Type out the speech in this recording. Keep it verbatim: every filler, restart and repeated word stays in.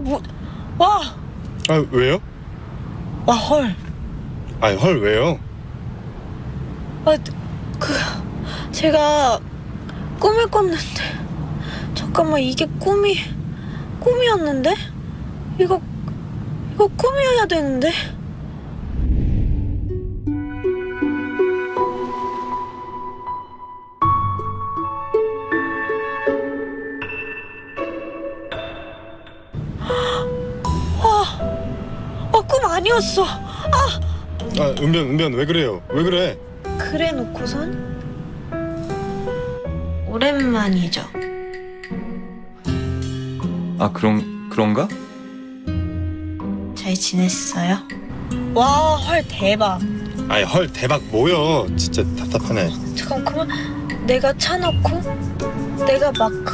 뭐, 와. 아, 왜요? 와, 헐. 아니, 헐, 왜요? 아, 그, 제가 꿈을 꿨는데. 잠깐만, 이게 꿈이, 꿈이었는데? 이거, 이거 꿈이어야 되는데? 아니었어. 아! 아, 은변, 은변, 왜 그래요? 왜 그래? 그래 놓고선? 오랜만이죠. 아, 그럼, 그런가? 잘 지냈어요? 와, 헐, 대박. 아니, 헐, 대박 뭐여. 진짜 답답하네. 잠깐, 그럼 내가 차 놓고, 내가 마크